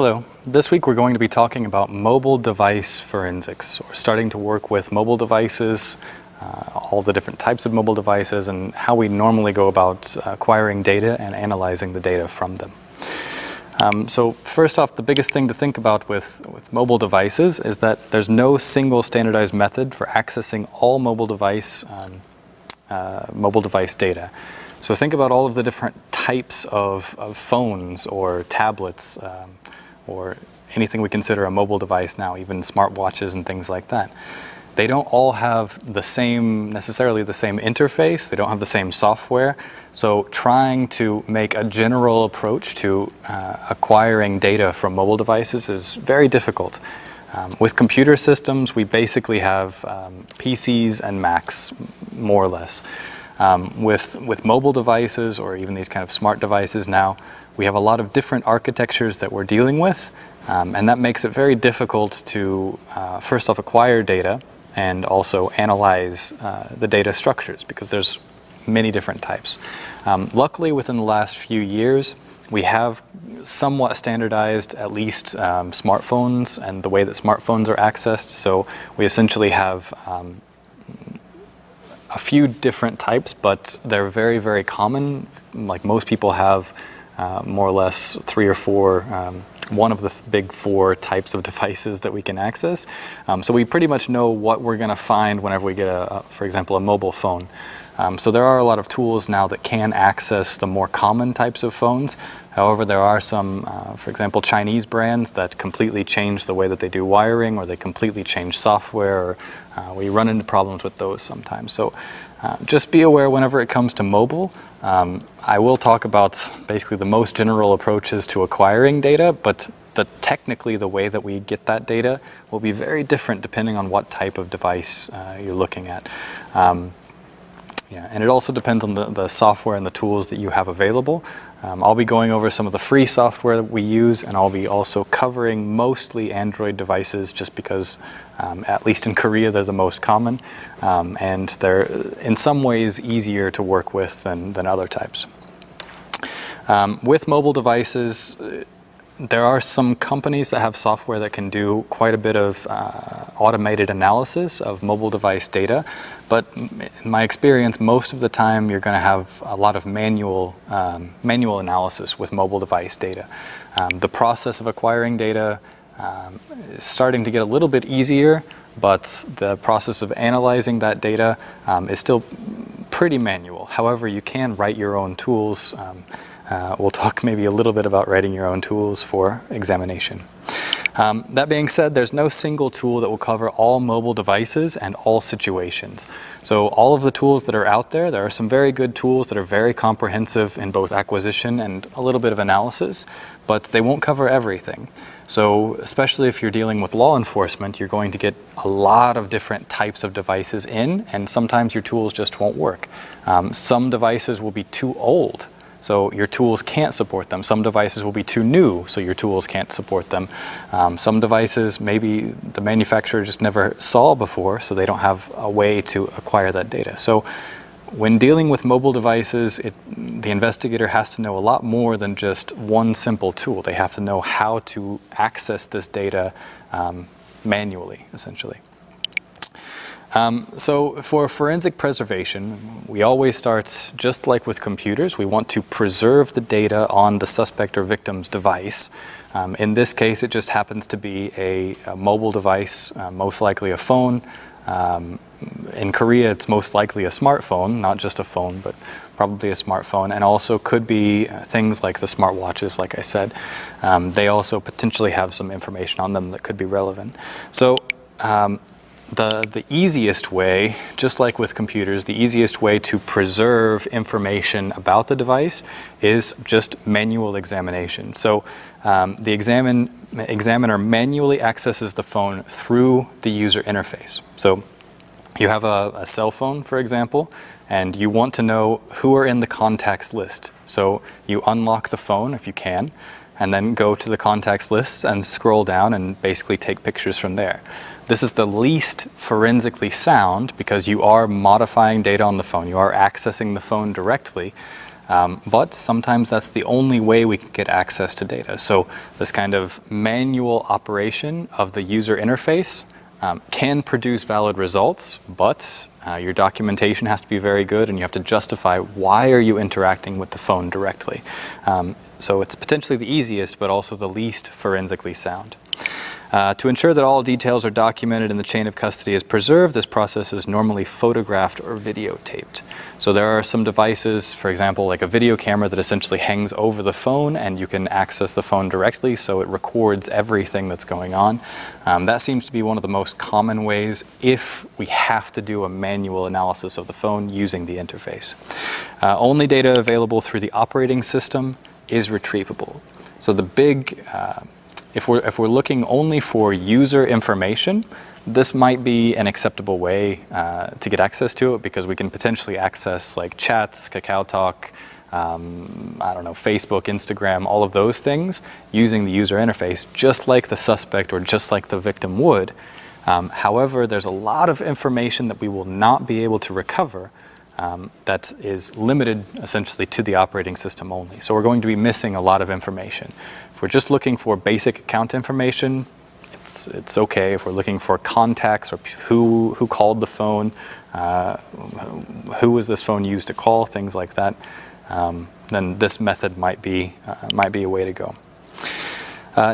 Hello. This week we're going to be talking about mobile device forensics. We're starting to work with mobile devices, all the different types of mobile devices, and how we normally go about acquiring data and analyzing the data from them. So first off, the biggest thing to think about with mobile devices is that there's no single standardized method for accessing all mobile device data. So think about all of the different types of phones or tablets or anything we consider a mobile device now, even smartwatches and things like that. They don't all have the same, necessarily the same interface. They don't have the same software. So trying to make a general approach to acquiring data from mobile devices is very difficult. With computer systems, we basically have PCs and Macs, more or less. With mobile devices or even these kind of smart devices now, we have a lot of different architectures that we're dealing with, and that makes it very difficult to, first off, acquire data and also analyze the data structures because there's many different types. Luckily, within the last few years, we have somewhat standardized at least smartphones and the way that smartphones are accessed, so we essentially have a few different types, but they're very, very common. Like most people have more or less three or four, one of the big four types of devices that we can access. So we pretty much know what we're going to find whenever we get, for example, a mobile phone. So there are a lot of tools now that can access the more common types of phones. However, there are some, for example, Chinese brands that completely change the way that they do wiring, or they completely change software, or we run into problems with those sometimes. So just be aware whenever it comes to mobile. I will talk about basically the most general approaches to acquiring data, but technically the way that we get that data will be very different depending on what type of device you're looking at. Yeah, and it also depends on the software and the tools that you have available. I'll be going over some of the free software that we use, and I'll be also covering mostly Android devices just because, at least in Korea, they're the most common, and they're in some ways easier to work with than other types. With mobile devices, there are some companies that have software that can do quite a bit of automated analysis of mobile device data, but in my experience, most of the time you're going to have a lot of manual analysis with mobile device data. The process of acquiring data is starting to get a little bit easier, but the process of analyzing that data is still pretty manual. However, you can write your own tools. We'll talk maybe a little bit about writing your own tools for examination. That being said, there's no single tool that will cover all mobile devices and all situations. So all of the tools that are out there, there are some very good tools that are very comprehensive in both acquisition and a little bit of analysis, but they won't cover everything. So especially if you're dealing with law enforcement, you're going to get a lot of different types of devices in, and sometimes your tools just won't work. Some devices will be too old, so your tools can't support them. Some devices will be too new, so your tools can't support them. Some devices maybe the manufacturer just never saw before, so they don't have a way to acquire that data. So when dealing with mobile devices, the investigator has to know a lot more than just one simple tool. They have to know how to access this data manually, essentially. So for forensic preservation, we always start just like with computers. We want to preserve the data on the suspect or victim's device. In this case, it just happens to be a mobile device, most likely a phone. In Korea, it's most likely a smartphone, not just a phone, but probably a smartphone, and also could be things like the smartwatches, like I said. They also potentially have some information on them that could be relevant. So the easiest way, just like with computers, the easiest way to preserve information about the device is just manual examination. So the examiner manually accesses the phone through the user interface. So you have a cell phone, for example, and you want to know who are in the contacts list. So you unlock the phone if you can, and then go to the contacts list and scroll down and basically take pictures from there. This is the least forensically sound because you are modifying data on the phone. You are accessing the phone directly, But sometimes that's the only way we can get access to data. So this kind of manual operation of the user interface can produce valid results, but your documentation has to be very good and you have to justify why are you interacting with the phone directly. So it's potentially the easiest, but also the least forensically sound. To ensure that all details are documented and the chain of custody is preserved, this process is normally photographed or videotaped. So there are some devices, for example, like a video camera that essentially hangs over the phone and you can access the phone directly, so it records everything that's going on. That seems to be one of the most common ways if we have to do a manual analysis of the phone using the interface. Only data available through the operating system is retrievable. So the big If we're looking only for user information, this might be an acceptable way to get access to it, because we can potentially access like chats, KakaoTalk, I don't know, Facebook, Instagram, all of those things using the user interface, just like the suspect or just like the victim would. However, there's a lot of information that we will not be able to recover that is limited essentially to the operating system only. So we're going to be missing a lot of information. If we're just looking for basic account information, it's okay. If we're looking for contacts or who called the phone, who was this phone used to call, things like that, then this method might be a way to go.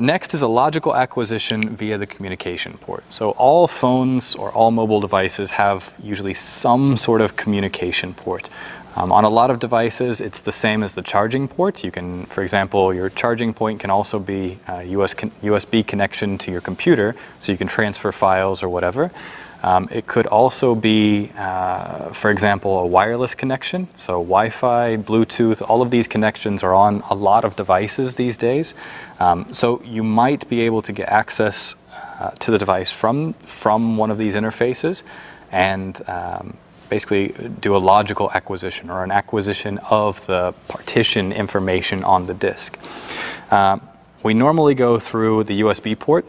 Next is a logical acquisition via the communication port. So all phones or all mobile devices have usually some sort of communication port. On a lot of devices, it's the same as the charging port. You can, for example, your charging point can also be a USB connection to your computer, so you can transfer files or whatever. It could also be, for example, a wireless connection. So Wi-Fi, Bluetooth, all of these connections are on a lot of devices these days. So you might be able to get access to the device from one of these interfaces and basically do a logical acquisition or an acquisition of the partition information on the disk. We normally go through the USB port.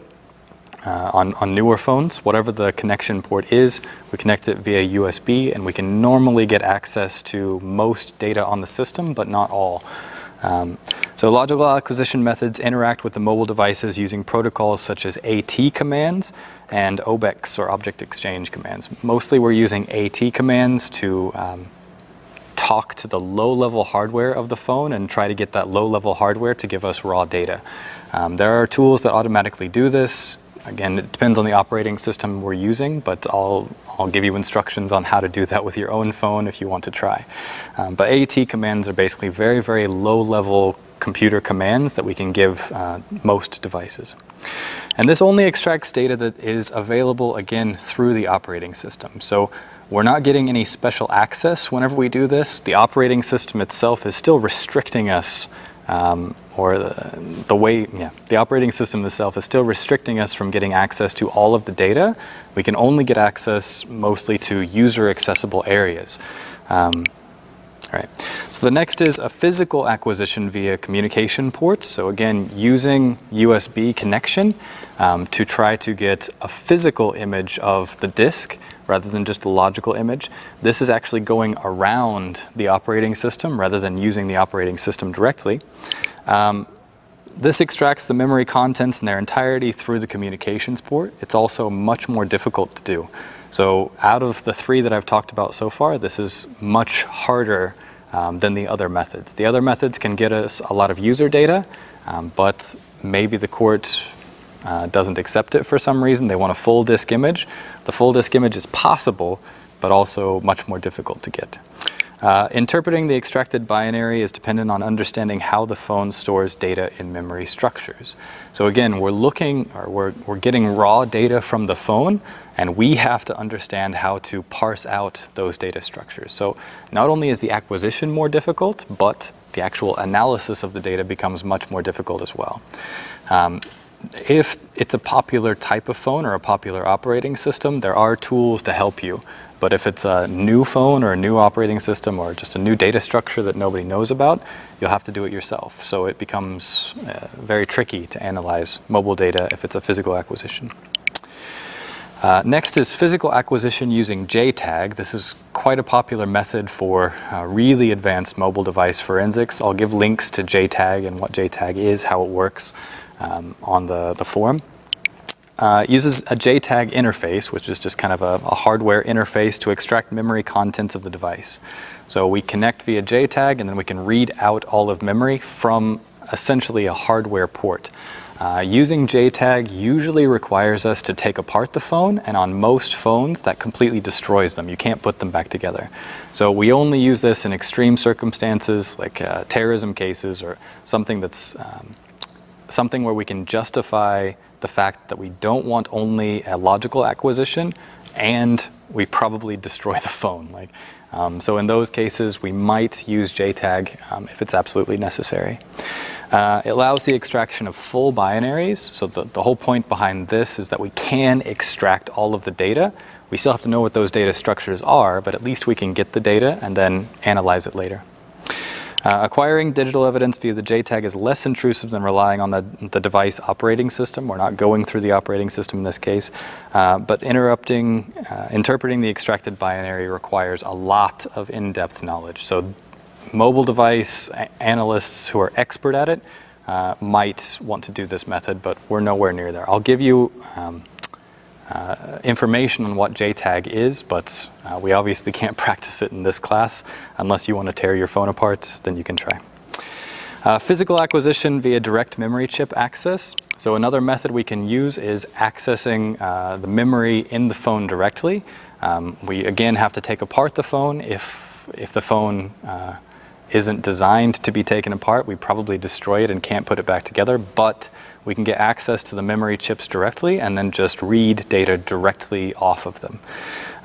On newer phones, whatever the connection port is, we connect it via USB and we can normally get access to most data on the system, but not all. So logical acquisition methods interact with the mobile devices using protocols such as AT commands and OBEX, or object exchange commands. Mostly we're using AT commands to talk to the low-level hardware of the phone and try to get that low-level hardware to give us raw data. There are tools that automatically do this. Again, it depends on the operating system we're using, but I'll give you instructions on how to do that with your own phone if you want to try. But AT commands are basically very, very low-level computer commands that we can give most devices. And this only extracts data that is available, again, through the operating system. So we're not getting any special access whenever we do this. The operating system itself is still restricting us the operating system itself is still restricting us from getting access to all of the data. We can only get access mostly to user accessible areas. All right. So the next is a physical acquisition via communication port. So again, using USB connection to try to get a physical image of the disk rather than just a logical image. This is actually going around the operating system rather than using the operating system directly. This extracts the memory contents in their entirety through the communications port. It's also much more difficult to do. So out of the three that I've talked about so far, this is much harder than the other methods. The other methods can get us a lot of user data, but maybe the court doesn't accept it for some reason. They want a full disk image. The full disk image is possible, but also much more difficult to get. Interpreting the extracted binary is dependent on understanding how the phone stores data in memory structures. So again, we're getting raw data from the phone, and we have to understand how to parse out those data structures. So not only is the acquisition more difficult, but the actual analysis of the data becomes much more difficult as well. If it's a popular type of phone or a popular operating system, there are tools to help you. But if it's a new phone or a new operating system or just a new data structure that nobody knows about, you'll have to do it yourself. So it becomes very tricky to analyze mobile data if it's a physical acquisition. Next is physical acquisition using JTAG. This is quite a popular method for really advanced mobile device forensics. I'll give links to JTAG and what JTAG is, how it works on the forum. It uses a JTAG interface, which is just kind of a hardware interface to extract memory contents of the device. So we connect via JTAG and then we can read out all of memory from essentially a hardware port. Using JTAG usually requires us to take apart the phone, and on most phones that completely destroys them. You can't put them back together. So we only use this in extreme circumstances like terrorism cases or something that's something where we can justify the fact that we don't want only a logical acquisition and we probably destroy the phone. Like, so in those cases we might use JTAG if it's absolutely necessary. It allows the extraction of full binaries, so the whole point behind this is that we can extract all of the data. We still have to know what those data structures are, but at least we can get the data and then analyze it later. Acquiring digital evidence via the JTAG is less intrusive than relying on the device operating system. We're not going through the operating system in this case, but interpreting the extracted binary requires a lot of in-depth knowledge. So mobile device analysts who are expert at it might want to do this method, but we're nowhere near there. I'll give you information on what JTAG is, but we obviously can't practice it in this class. Unless you want to tear your phone apart, then you can try. Physical acquisition via direct memory chip access. So another method we can use is accessing the memory in the phone directly. We again have to take apart the phone. If the phone isn't designed to be taken apart, we probably destroy it and can't put it back together, but we can get access to the memory chips directly and then just read data directly off of them.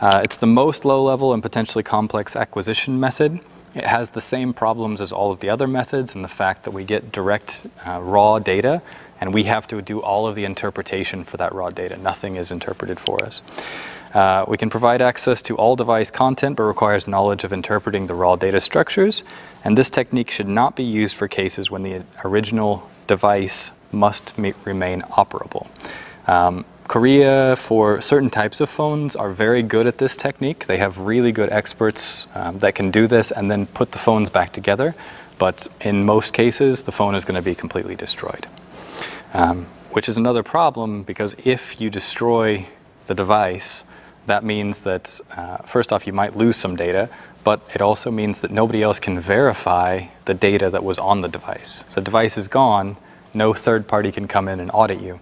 It's the most low-level and potentially complex acquisition method. It has the same problems as all of the other methods and the fact that we get direct raw data and we have to do all of the interpretation for that raw data. Nothing is interpreted for us. We can provide access to all device content, but requires knowledge of interpreting the raw data structures. And this technique should not be used for cases when the original device must remain operable. Korea, for certain types of phones, are very good at this technique. They have really good experts that can do this and then put the phones back together. But in most cases, the phone is going to be completely destroyed, which is another problem, because if you destroy the device, that means that, first off, you might lose some data, but it also means that nobody else can verify the data that was on the device. If the device is gone, no third party can come in and audit you,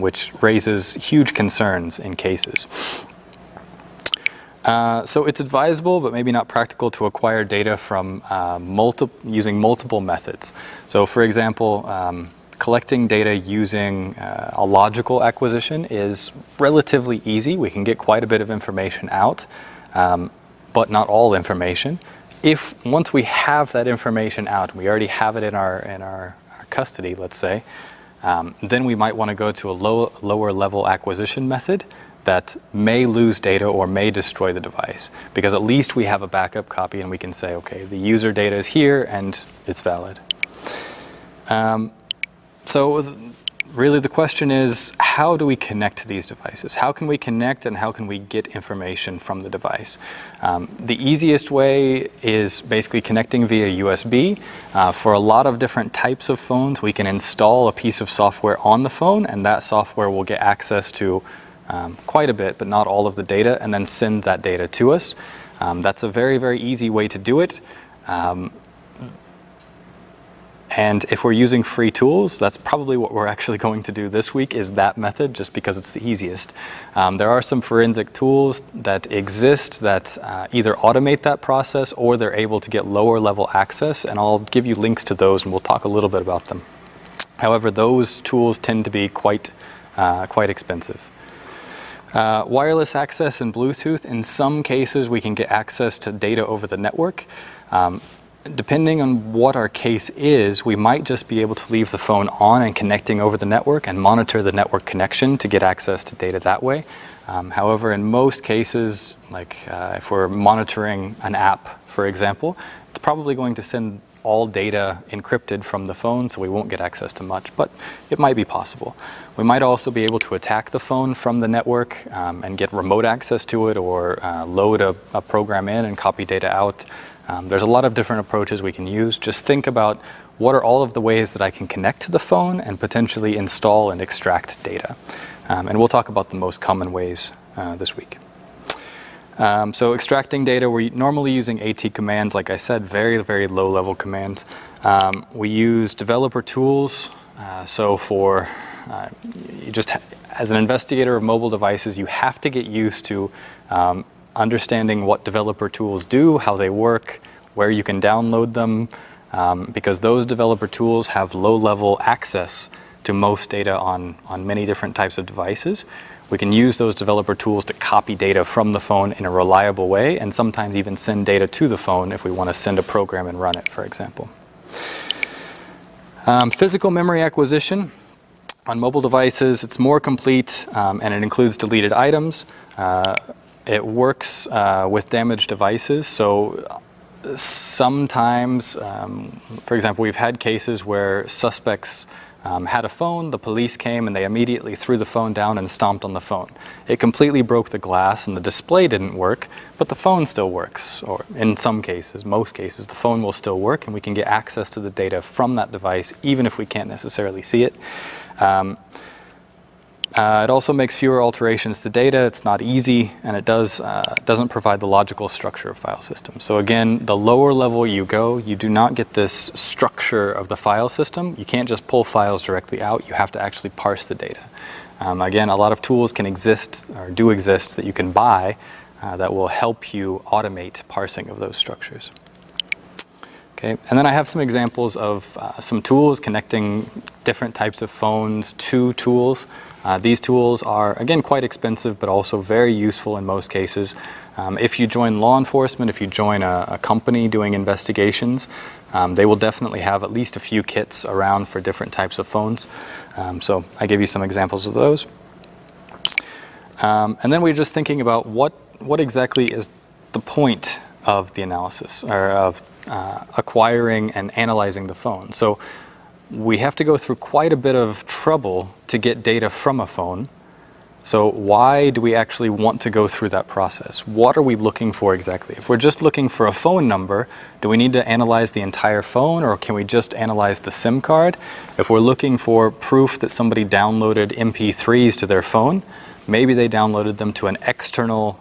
which raises huge concerns in cases. So it's advisable, but maybe not practical, to acquire data from using multiple methods. So, for example, collecting data using a logical acquisition is relatively easy. We can get quite a bit of information out, but not all information. Once we have that information out, we already have it in our custody, let's say, then we might want to go to a lower level acquisition method that may lose data or may destroy the device, because at least we have a backup copy and we can say, okay, the user data is here and it's valid. So really the question is, how do we connect to these devices? How can we connect and how can we get information from the device? The easiest way is basically connecting via USB. For a lot of different types of phones, we can install a piece of software on the phone, and that software will get access to quite a bit, but not all of the data, and then send that data to us. That's a very, very easy way to do it. And if we're using free tools, that's probably what we're actually going to do this week, is that method, just because it's the easiest. There are some forensic tools that exist that either automate that process or they're able to get lower level access, and I'll give you links to those and we'll talk a little bit about them. However, those tools tend to be quite expensive. Wireless access and Bluetooth, in some cases we can get access to data over the network. Depending on what our case is, we might just be able to leave the phone on and connecting over the network and monitor the network connection to get access to data that way. However, in most cases, like if we're monitoring an app, for example, it's probably going to send all data encrypted from the phone, so we won't get access to much, but it might be possible. We might also be able to attack the phone from the network and get remote access to it, or load a program in and copy data out. There's a lot of different approaches we can use. Just think about what are all of the ways that I can connect to the phone and potentially install and extract data. And we'll talk about the most common ways this week. So extracting data, we're normally using AT commands, like I said, very, very low level commands. We use developer tools. So for you just as an investigator of mobile devices, you have to get used to understanding what developer tools do, how they work, where you can download them, because those developer tools have low level access to most data on many different types of devices. We can use those developer tools to copy data from the phone in a reliable way, and sometimes even send data to the phone if we want to send a program and run it, for example. Physical memory acquisition. On mobile devices, it's more complete, and it includes deleted items. It works with damaged devices, so sometimes, for example, we've had cases where suspects had a phone, the police came and they immediately threw the phone down and stomped on the phone. It completely broke the glass and the display didn't work, but the phone still works, or in some cases, most cases, the phone will still work and we can get access to the data from that device even if we can't necessarily see it. It also makes fewer alterations to data. It's not easy, and it doesn't provide the logical structure of file systems. So again, the lower level you go, you do not get this structure of the file system. You can't just pull files directly out. You have to actually parse the data. Again, a lot of tools can exist, or do exist, that you can buy that will help you automate parsing of those structures. Okay. And then I have some examples of some tools connecting different types of phones to tools. These tools are, again, quite expensive, but also very useful in most cases. If you join law enforcement, if you join a company doing investigations, they will definitely have at least a few kits around for different types of phones. So I give you some examples of those. And then we're just thinking about what exactly is the point of the analysis, or of acquiring and analyzing the phone. So we have to go through quite a bit of trouble to get data from a phone. So why do we actually want to go through that process? What are we looking for exactly? If we're just looking for a phone number, do we need to analyze the entire phone, or can we just analyze the SIM card? If we're looking for proof that somebody downloaded MP3s to their phone, maybe they downloaded them to an external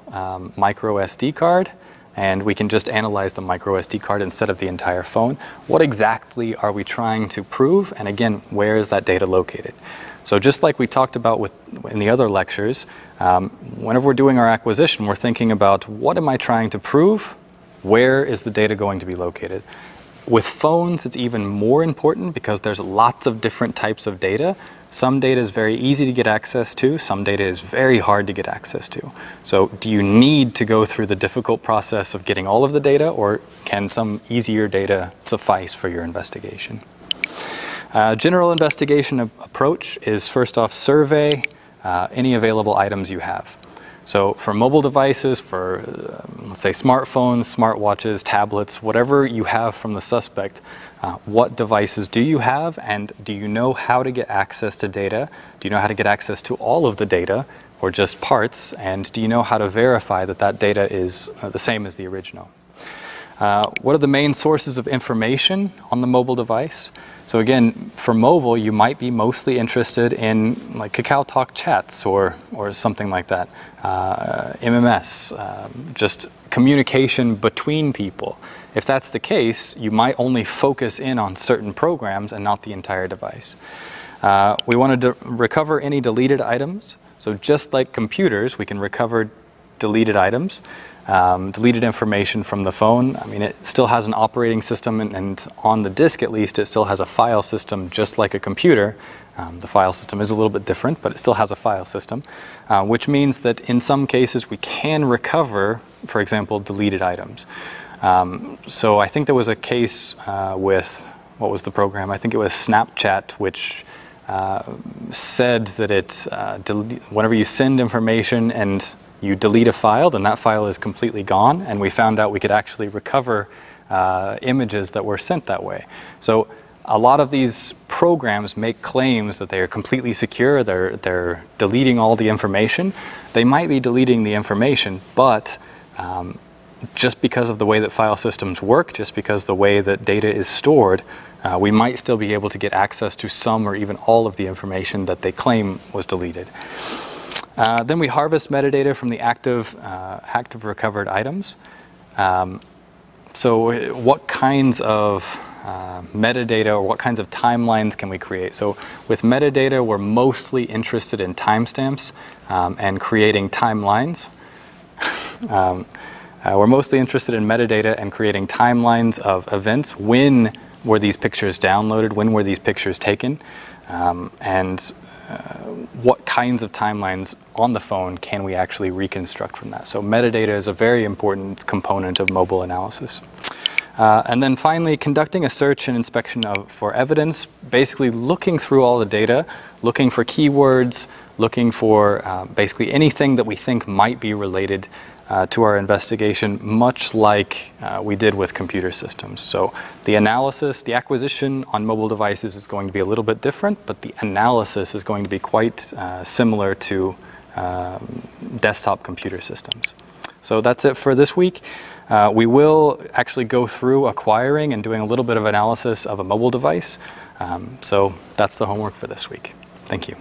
micro SD card, and we can just analyze the micro SD card instead of the entire phone. What exactly are we trying to prove? And again, where is that data located? So just like we talked about in the other lectures, whenever we're doing our acquisition, we're thinking about what am I trying to prove? Where is the data going to be located? With phones, it's even more important because there's lots of different types of data. Some data is very easy to get access to, some data is very hard to get access to. So do you need to go through the difficult process of getting all of the data, or can some easier data suffice for your investigation? General investigation approach is first off survey any available items you have. So for mobile devices, for let's say smartphones, smartwatches, tablets, whatever you have from the suspect, what devices do you have, and do you know how to get access to data? Do you know how to get access to all of the data, or just parts? And do you know how to verify that that data is the same as the original? What are the main sources of information on the mobile device? So again, for mobile, you might be mostly interested in like KakaoTalk chats or something like that, MMS, just communication between people. If that's the case, you might only focus in on certain programs and not the entire device. We want to recover any deleted items. So just like computers, we can recover deleted items. Deleted information from the phone. I mean, it still has an operating system, and on the disk at least, it still has a file system just like a computer. The file system is a little bit different, but it still has a file system, which means that in some cases we can recover, for example, deleted items. So I think there was a case with, what was the program? I think it was Snapchat, which said that it, whenever you send information and you delete a file, then that file is completely gone, and we found out we could actually recover images that were sent that way. So a lot of these programs make claims that they are completely secure, they're deleting all the information. They might be deleting the information, but just because of the way that file systems work, just because the way that data is stored, we might still be able to get access to some or even all of the information that they claim was deleted. Then we harvest metadata from the active recovered items. So what kinds of metadata or what kinds of timelines can we create? So with metadata, we're mostly interested in timestamps and creating timelines. We're mostly interested in metadata and creating timelines of events. When were these pictures downloaded? When were these pictures taken? And what kinds of timelines on the phone can we actually reconstruct from that? So metadata is a very important component of mobile analysis. And then finally, conducting a search and inspection for evidence, basically looking through all the data, looking for keywords, looking for basically anything that we think might be related to our investigation, much like we did with computer systems. So the analysis, the acquisition on mobile devices is going to be a little bit different, but the analysis is going to be quite similar to desktop computer systems. So that's it for this week. We will actually go through acquiring and doing a little bit of analysis of a mobile device. So that's the homework for this week. Thank you.